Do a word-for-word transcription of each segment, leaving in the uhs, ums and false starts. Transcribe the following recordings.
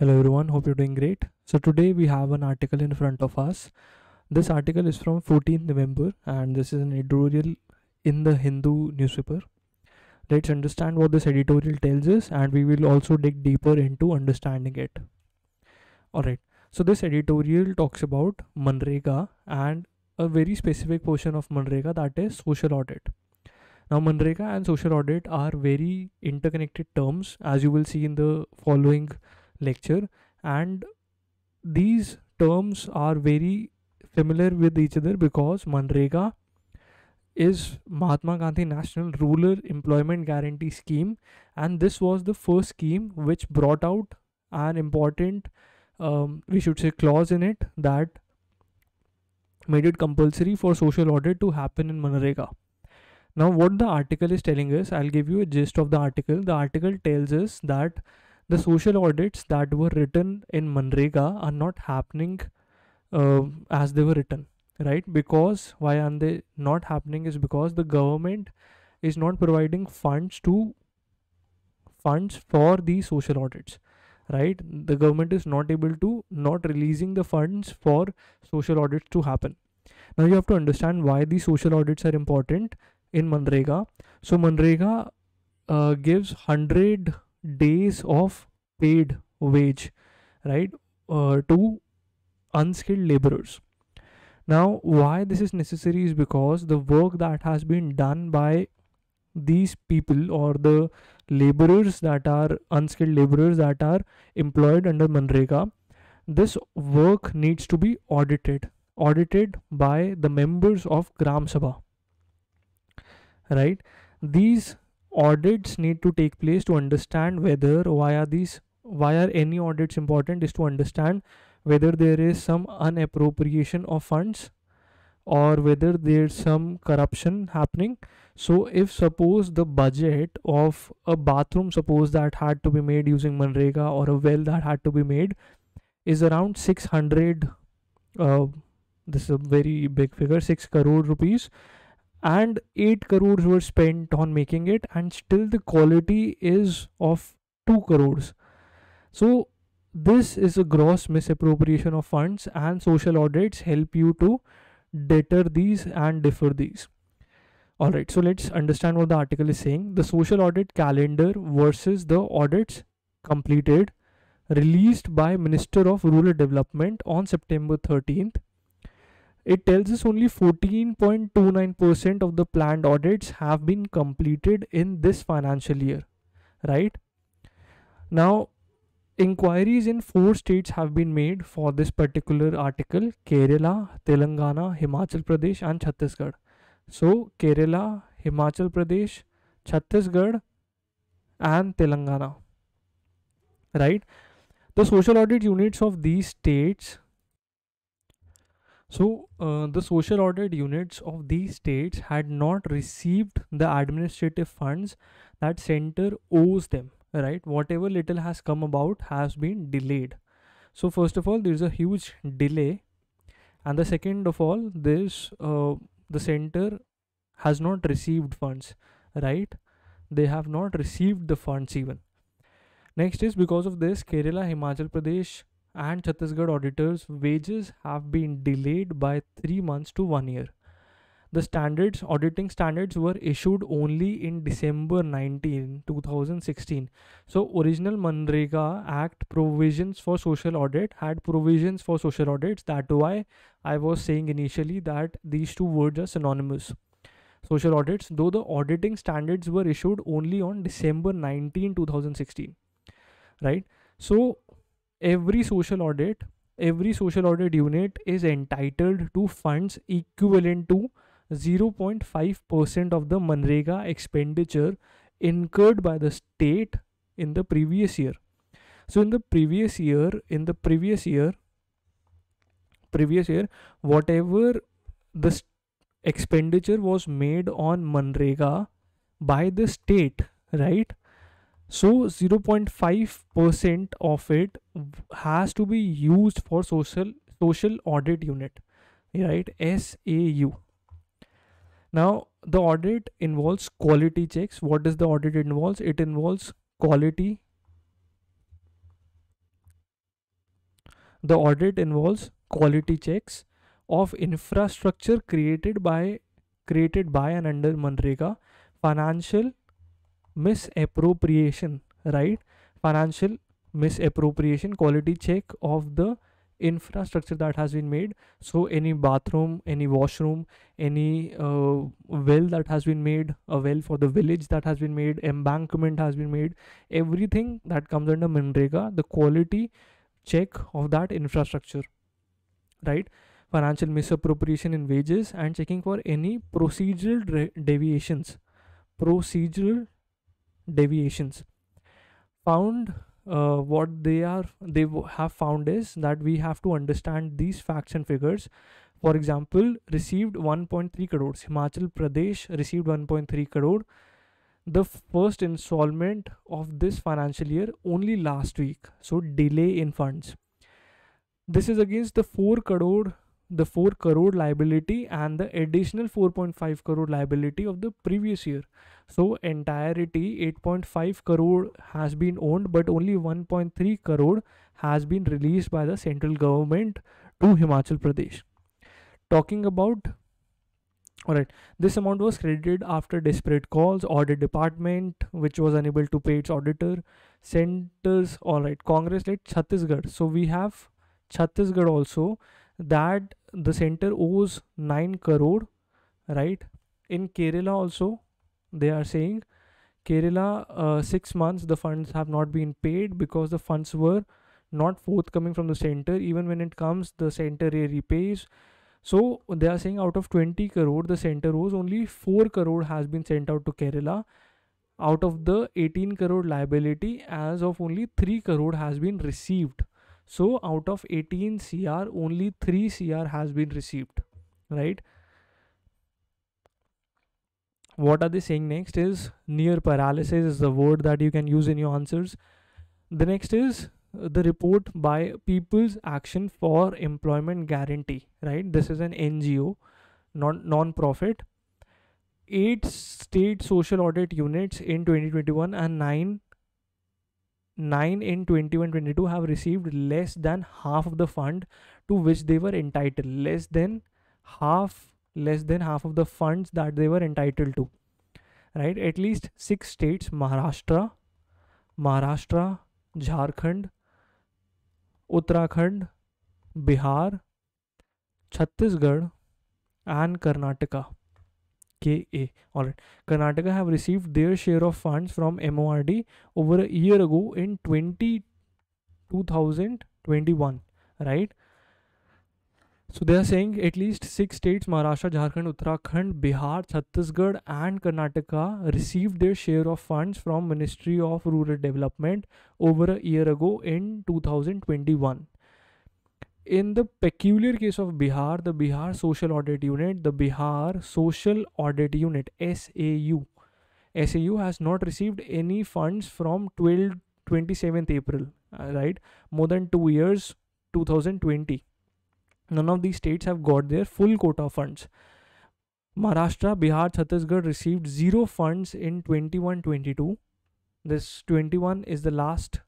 Hello everyone, hope you're doing great. So today we have an article in front of us. This article is from fourteenth November and this is an editorial in the Hindu newspaper. Let's understand what this editorial tells us and we will also dig deeper into understanding it. Alright, so this editorial talks about MGNREGA and a very specific portion of MGNREGA, that is social audit. Now MGNREGA and social audit are very interconnected terms, as you will see in the following lecture, and these terms are very familiar with each other because MGNREGA is Mahatma Gandhi National Rural Employment Guarantee Scheme, and this was the first scheme which brought out an important um, we should say clause in it that made it compulsory for social audit to happen in MGNREGA. Now what the article is telling us, I'll give you a gist of the article. The article tells us that the social audits that were written in MGNREGA are not happening uh, as they were written, right? Because why are they not happening is because the government is not providing funds to funds for these social audits, right? The government is not able to, not releasing the funds for social audits to happen. Now you have to understand why these social audits are important in MGNREGA. So MGNREGA uh, gives one hundred days of paid wage, right, uh, to unskilled laborers. Now why this is necessary is because the work that has been done by these people or the laborers that are unskilled laborers that are employed under MGNREGA, this work needs to be audited audited by the members of Gram Sabha, right? These audits need to take place to understand whether why are these why are any audits important is to understand whether there is some unappropriation of funds or whether there's some corruption happening. So if suppose the budget of a bathroom, suppose that had to be made using MGNREGA, or a well that had to be made, is around six hundred uh, this is a very big figure, six crore rupees, and eight crores were spent on making it, and still the quality is of two crores. So this is a gross misappropriation of funds, and social audits help you to deter these and defer these. Alright, so let's understand what the article is saying. The social audit calendar versus the audits completed, released by Minister of Rural Development on September thirteenth. It tells us only fourteen point two nine percent of the planned audits have been completed in this financial year, right? Now, inquiries in four states have been made for this particular article: Kerala, Telangana, Himachal Pradesh and Chhattisgarh. So, Kerala, Himachal Pradesh, Chhattisgarh and Telangana, right? The social audit units of these states So, uh, the social audit units of these states had not received the administrative funds that center owes them, right? Whatever little has come about has been delayed. So, first of all, there is a huge delay. And the second of all, this uh, the center has not received funds, right? They have not received the funds even. Next is, because of this, Kerala, Himachal Pradesh and Chhattisgarh auditors' wages have been delayed by three months to one year. The standards, auditing standards, were issued only in December nineteenth two thousand sixteen. So, original MGNREGA Act provisions for social audit had provisions for social audits. That's why I was saying initially that these two words are synonymous. Social audits, though the auditing standards were issued only on December nineteenth two thousand sixteen, right? So, Every social audit, every social audit unit is entitled to funds equivalent to zero point five percent of the MGNREGA expenditure incurred by the state in the previous year. So in the previous year, in the previous year, previous year, whatever the expenditure was made on MGNREGA by the state, right? So zero point five percent of it has to be used for social social audit unit, right? S A U. Now the audit involves quality checks. What does the audit involves? It involves quality The audit involves quality checks of infrastructure created by created by and under MGNREGA, financial misappropriation, right? Financial misappropriation, quality check of the infrastructure that has been made. So any bathroom, any washroom, any uh, well that has been made, a well for the village that has been made, embankment has been made, everything that comes under MGNREGA, the quality check of that infrastructure, right? Financial misappropriation in wages and checking for any procedural deviations, procedural deviations found. Uh, what they are they have found is that we have to understand these facts and figures. For example, received one point three crores, Himachal Pradesh received one point three crore, the first installment of this financial year only last week, so delay in funds. This is against the four crore the four crore liability and the additional four point five crore liability of the previous year. So entirety eight point five crore has been owned, but only one point three crore has been released by the central government to Himachal Pradesh. Talking about, all right, this amount was credited after desperate calls, audit department which was unable to pay its auditor, centers, all right, Congress led Chhattisgarh. So we have Chhattisgarh also, that the center owes nine crore, right? In Kerala also, they are saying Kerala, uh, six months the funds have not been paid because the funds were not forthcoming from the center. Even when it comes, the center repays. So they are saying out of twenty crore the center owes, only four crore has been sent out to Kerala. Out of the eighteen crore liability, as of only three crore has been received. So out of eighteen crore, only three crore has been received, right? What are they saying next is near paralysis is the word that you can use in your answers. The next is the report by People's Action for Employment Guarantee, right? This is an N G O, non non-profit. Eight state social audit units in twenty twenty-one and nine nine in twenty-one twenty-two have received less than half of the fund to which they were entitled, less than half less than half of the funds that they were entitled to, right? At least six states, Maharashtra Maharashtra Jharkhand, Uttarakhand, Bihar, Chhattisgarh and Karnataka, K A, all right, Karnataka have received their share of funds from M O R D over a year ago in twenty twenty-one, right? So they are saying at least six states, Maharashtra, Jharkhand, Uttarakhand, Bihar, Chhattisgarh and Karnataka received their share of funds from Ministry of Rural Development over a year ago in two thousand twenty-one. In the peculiar case of Bihar, the Bihar Social Audit Unit, the Bihar Social Audit Unit, S A U. S A U has not received any funds from twelfth, twenty-seventh April, right? More than two years, two thousand twenty. None of these states have got their full quota of funds. Maharashtra, Bihar, Chhattisgarh received zero funds in twenty-one twenty-two. This twenty-one is the last,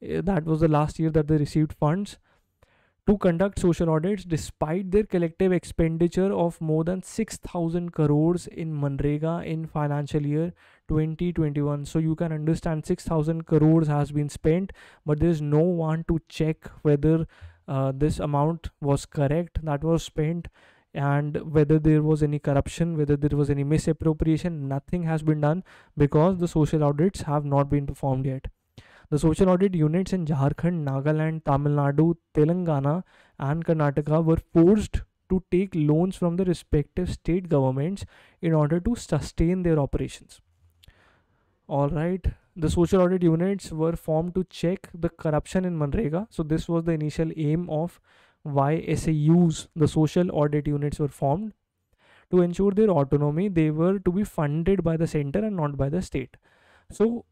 that was the last year that they received funds to conduct social audits despite their collective expenditure of more than six thousand crores in MGNREGA in financial year twenty twenty-one. So you can understand six thousand crores has been spent, but there is no one to check whether uh, this amount was correct that was spent and whether there was any corruption, whether there was any misappropriation. Nothing has been done because the social audits have not been performed yet. The social audit units in Jharkhand, Nagaland, Tamil Nadu, Telangana and Karnataka were forced to take loans from the respective state governments in order to sustain their operations. All right, the social audit units were formed to check the corruption in MGNREGA. So this was the initial aim of why S A Us, the social audit units, were formed. To ensure their autonomy, they were to be funded by the center and not by the state. So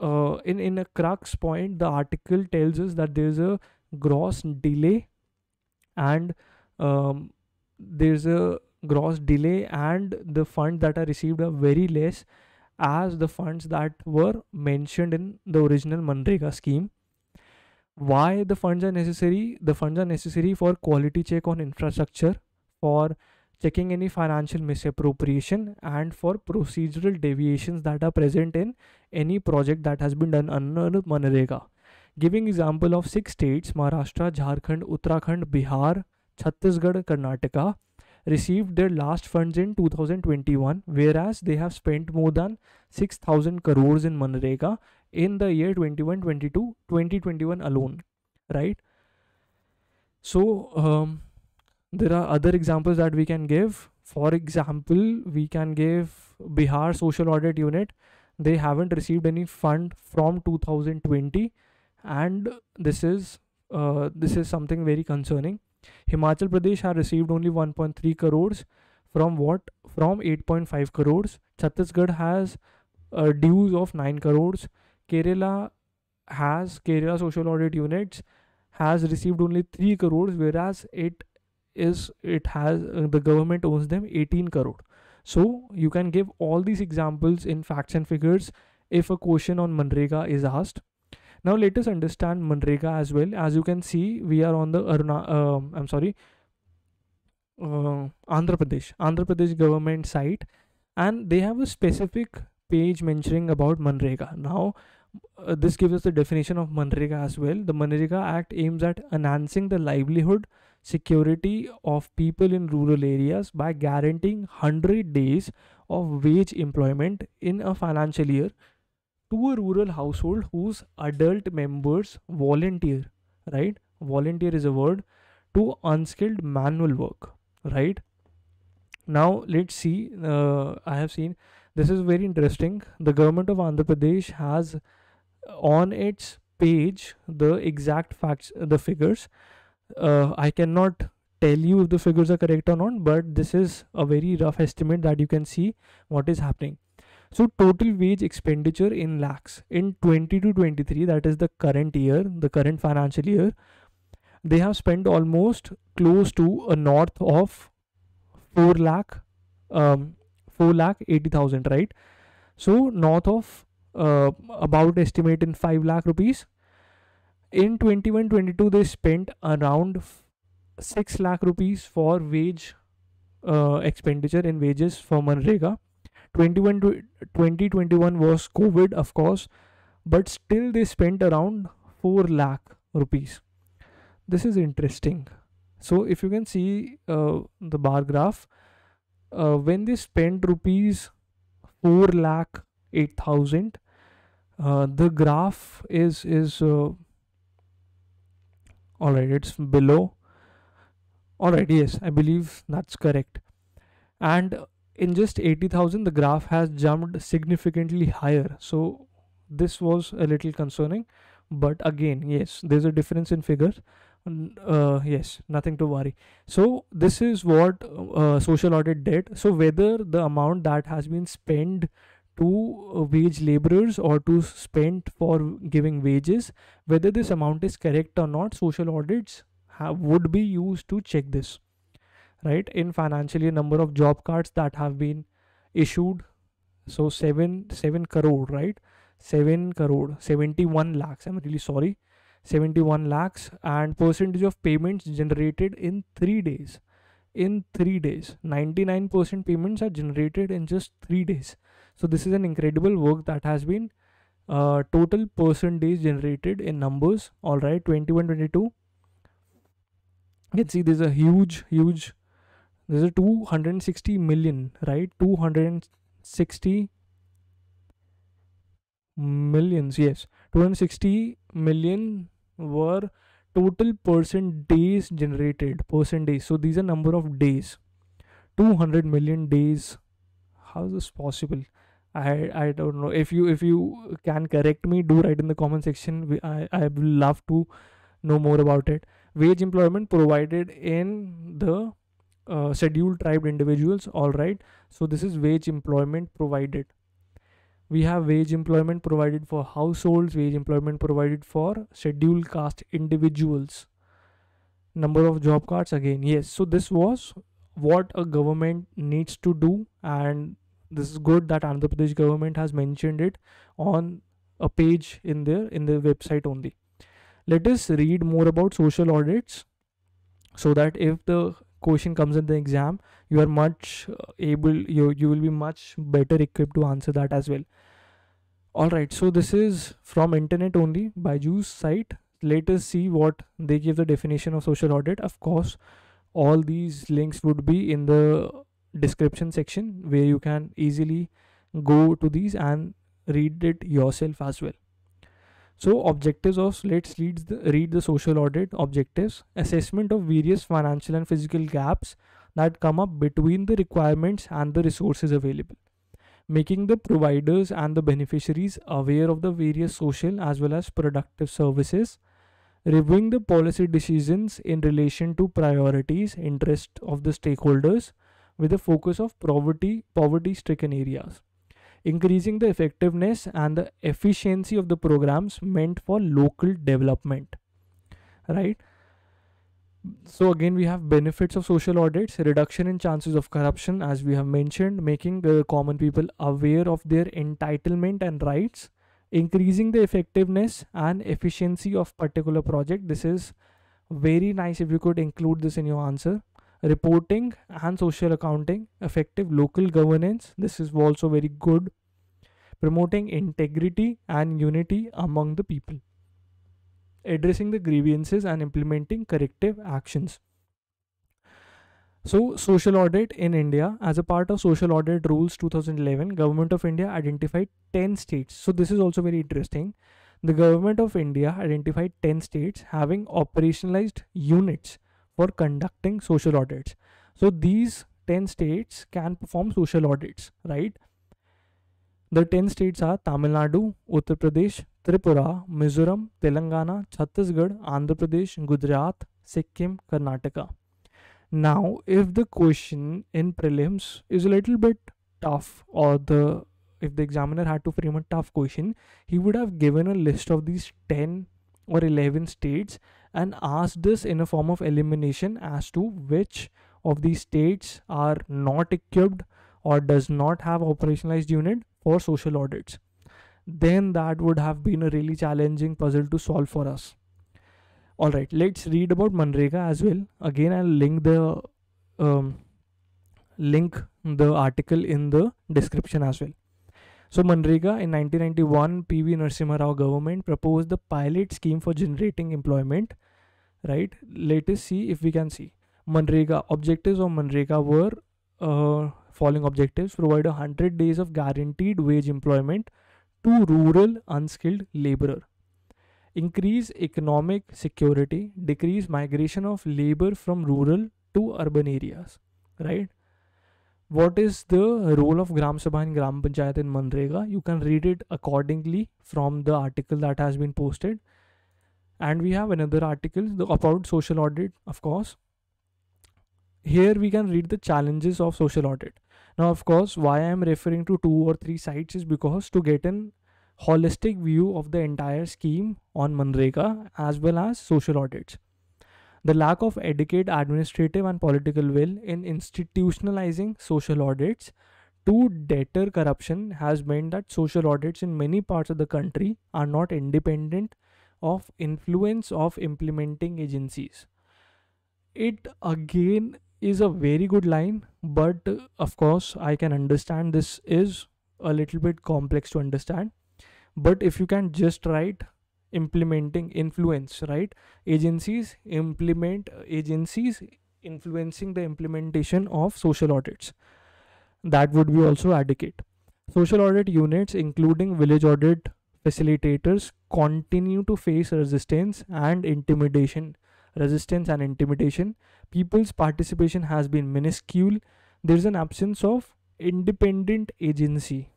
Uh, in, in a crux point, the article tells us that there is a gross delay and um, there is a gross delay and the funds that are received are very less as the funds that were mentioned in the original MGNREGA scheme. Why the funds are necessary? The funds are necessary for quality check on infrastructure, for checking any financial misappropriation, and for procedural deviations that are present in any project that has been done under MGNREGA. Giving example of six states, Maharashtra, Jharkhand, Uttarakhand, Bihar, Chhattisgarh, Karnataka, received their last funds in two thousand twenty-one, whereas they have spent more than six thousand crores in MGNREGA in the year twenty-one twenty-two, twenty twenty-one alone, right? So um, there are other examples that we can give. For example, we can give Bihar Social Audit Unit. They haven't received any fund from two thousand twenty, and this is uh, this is something very concerning. Himachal Pradesh have received only one point three crores from what? From eight point five crores. Chhattisgarh has uh, dues of nine crores. Kerala has, Kerala Social Audit Units has received only three crores, whereas it is, it has, uh, the government owes them eighteen crore. So you can give all these examples in facts and figures if a question on MGNREGA is asked. Now let us understand MGNREGA as well. As you can see, we are on the Aruna, um, I'm sorry, uh, Andhra Pradesh, Andhra Pradesh government site, and they have a specific page mentioning about MGNREGA. Now uh, this gives us the definition of MGNREGA as well. The MGNREGA Act aims at enhancing the livelihood security of people in rural areas by guaranteeing one hundred days of wage employment in a financial year to a rural household whose adult members volunteer, right? Volunteer is a word, to unskilled manual work, right? Now let's see, uh, I have seen, this is very interesting. The government of Andhra Pradesh has on its page the exact facts, the figures. Uh, I cannot tell you if the figures are correct or not, but this is a very rough estimate that you can see what is happening. So total wage expenditure in lakhs in twenty-two twenty-three, that is the current year, the current financial year, they have spent almost close to a north of four lakh, um, four lakh eighty thousand, right? So north of uh, about estimate in five lakh rupees. In twenty-one twenty-two, they spent around six lakh rupees for wage uh, expenditure in wages for MGNREGA. twenty-one to twenty twenty-one was COVID, of course, but still they spent around four lakh rupees. This is interesting. So if you can see uh, the bar graph, uh, when they spent rupees four lakh eight thousand, uh, the graph is is uh, all right, it's below. All right, yes, I believe that's correct. And in just eighty thousand, the graph has jumped significantly higher. So this was a little concerning, but again, yes, there's a difference in figures. Uh, yes, nothing to worry. So this is what uh, social audit did. So whether the amount that has been spent to wage laborers or to spent for giving wages, whether this amount is correct or not, social audits have, would be used to check this. Right, in financially, number of job cards that have been issued, so seven seven crore, right? Seven crore, seventy-one lakhs. I'm really sorry, seventy-one lakhs, and percentage of payments generated in three days. In three days, ninety-nine percent payments are generated in just three days. So this is an incredible work that has been uh, total percent days generated in numbers. All right, twenty-one twenty-two. You can see there's a huge, huge. This is two hundred sixty million, right? two hundred sixty millions, yes. two hundred sixty million were total percent days generated, percent days. So these are number of days. two hundred million days. How is this possible? I I don't know. If you if you can correct me, do write in the comment section. I I would love to know more about it. Wage employment provided in the Uh, scheduled tribe individuals. All right, so this is wage employment provided. We have wage employment provided for households, wage employment provided for scheduled caste individuals, number of job cards again, yes. So this was what a government needs to do, and this is good that Andhra Pradesh government has mentioned it on a page in their in their website only. Let us read more about social audits so that if the question comes in the exam, you are much able, you, you will be much better equipped to answer that as well. Alright, so this is from internet only, Byju's site. Let us see what they give the definition of social audit. Of course, all these links would be in the description section where you can easily go to these and read it yourself as well. So objectives of, let's read the, read the social audit objectives. Assessment of various financial and physical gaps that come up between the requirements and the resources available. Making the providers and the beneficiaries aware of the various social as well as productive services. Reviewing the policy decisions in relation to priorities, interest of the stakeholders with a focus of poverty, poverty-stricken areas. Increasing the effectiveness and the efficiency of the programs meant for local development, right? So again, we have benefits of social audits, reduction in chances of corruption, as we have mentioned, making the common people aware of their entitlement and rights, increasing the effectiveness and efficiency of particular project. This is very nice if you could include this in your answer. Reporting and social accounting, effective local governance. This is also very good. Promoting integrity and unity among the people. Addressing the grievances and implementing corrective actions. So, social audit in India. As a part of Social Audit Rules two thousand eleven, Government of India identified ten states. So, this is also very interesting. The Government of India identified ten states having operationalized units for conducting social audits. So these ten states can perform social audits, right? The ten states are Tamil Nadu, Uttar Pradesh, Tripura, Mizoram, Telangana, Chhattisgarh, Andhra Pradesh, Gujarat, Sikkim, Karnataka. Now, if the question in prelims is a little bit tough, or the if the examiner had to frame a tough question, he would have given a list of these ten or eleven states and ask this in a form of elimination as to which of these states are not equipped or does not have operationalized unit for social audits. Then that would have been a really challenging puzzle to solve for us. All right, let's read about MGNREGA as well. Again, I'll link the um, link the article in the description as well. So MGNREGA, in nineteen ninety-one, P V Narasimha Rao government proposed the pilot scheme for generating employment, right? Let us see if we can see. MGNREGA, objectives of MGNREGA were uh, following objectives: provide one hundred days of guaranteed wage employment to rural unskilled laborer, increase economic security, decrease migration of labor from rural to urban areas, right? What is the role of Gram Sabha and Gram Panchayat in MGNREGA? You can read it accordingly from the article that has been posted. And we have another article about social audit, of course. Here we can read the challenges of social audit. Now, of course, why I am referring to two or three sites is because to get an holistic view of the entire scheme on MGNREGA as well as social audits. The lack of adequate administrative and political will in institutionalizing social audits to deter corruption has meant that social audits in many parts of the country are not independent of influence of implementing agencies. It again is a very good line, but of course I can understand this is a little bit complex to understand. But if you can just write implementing influence, right? Agencies implement agencies influencing the implementation of social audits. That would be also adequate. Social audit units, including village audit facilitators, continue to face resistance and intimidation. Resistance and intimidation. People's participation has been minuscule. There is an absence of independent agency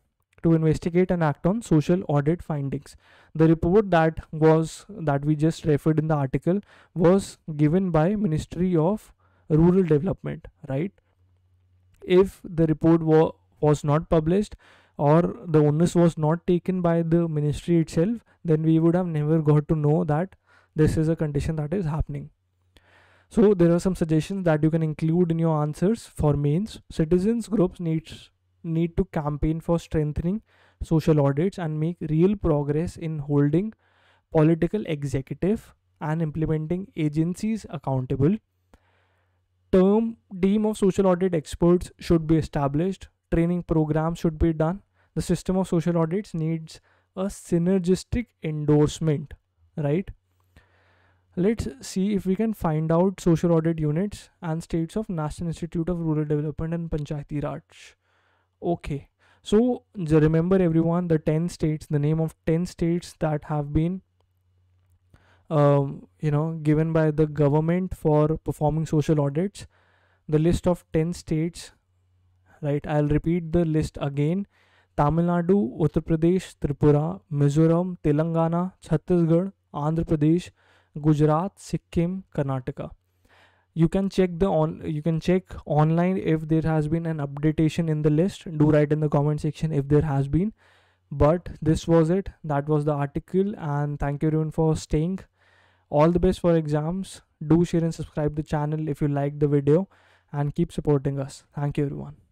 to investigate and act on social audit findings. The report that was that we just referred in the article was given by Ministry of Rural Development, right? If the report wa was not published or the onus was not taken by the ministry itself, then we would have never got to know that this is a condition that is happening. So there are some suggestions that you can include in your answers for mains. Citizens groups needs need to campaign for strengthening social audits and make real progress in holding political executive and implementing agencies accountable. Term team of social audit experts should be established. Training programs should be done. The system of social audits needs a synergistic endorsement, right? Let's see if we can find out social audit units and states of National Institute of Rural Development and Panchayati Raj. Okay, so remember everyone, the ten states, the name of ten states that have been um, you know, given by the government for performing social audits. The list of ten states, right? I'll repeat the list again. Tamil Nadu, Uttar Pradesh, Tripura, Mizoram, Telangana, Chhattisgarh, Andhra Pradesh, Gujarat, Sikkim, Karnataka. You can check the on you can check online if there has been an updatation in the list. Do write in the comment section if there has been. But this was it. That was the article, and thank you everyone for staying. All the best for exams. Do share and subscribe the channel if you like the video, and keep supporting us. Thank you everyone.